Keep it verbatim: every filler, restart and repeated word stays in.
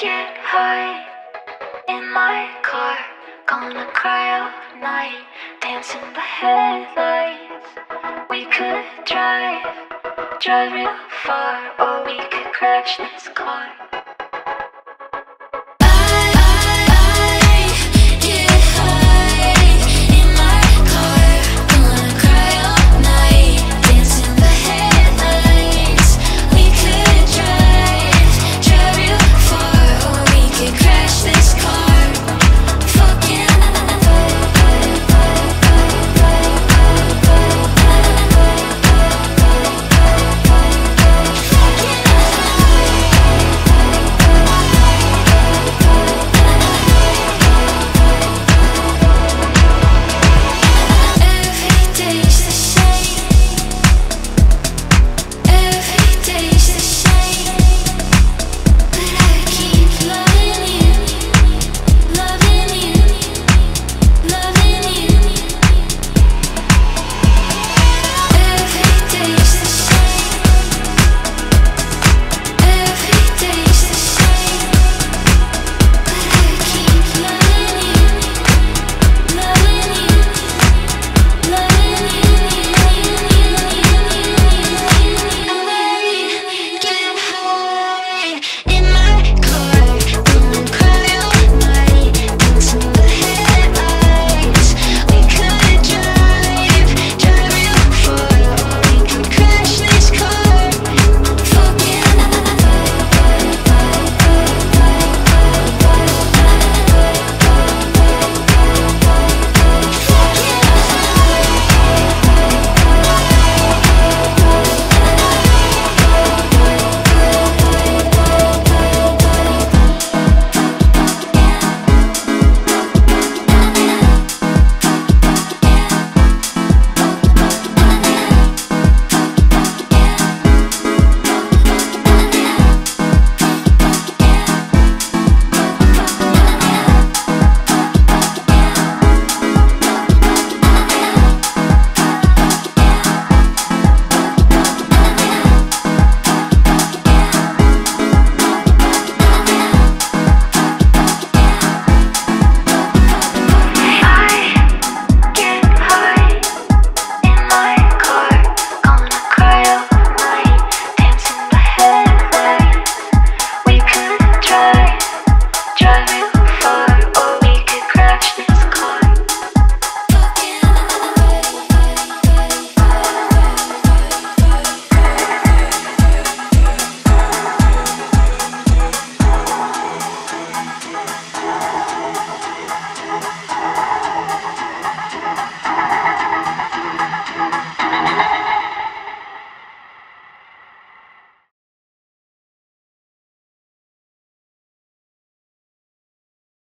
get high in my car, gonna cry all night, dance in the headlights. We could drive, drive real far, or we could crash this car.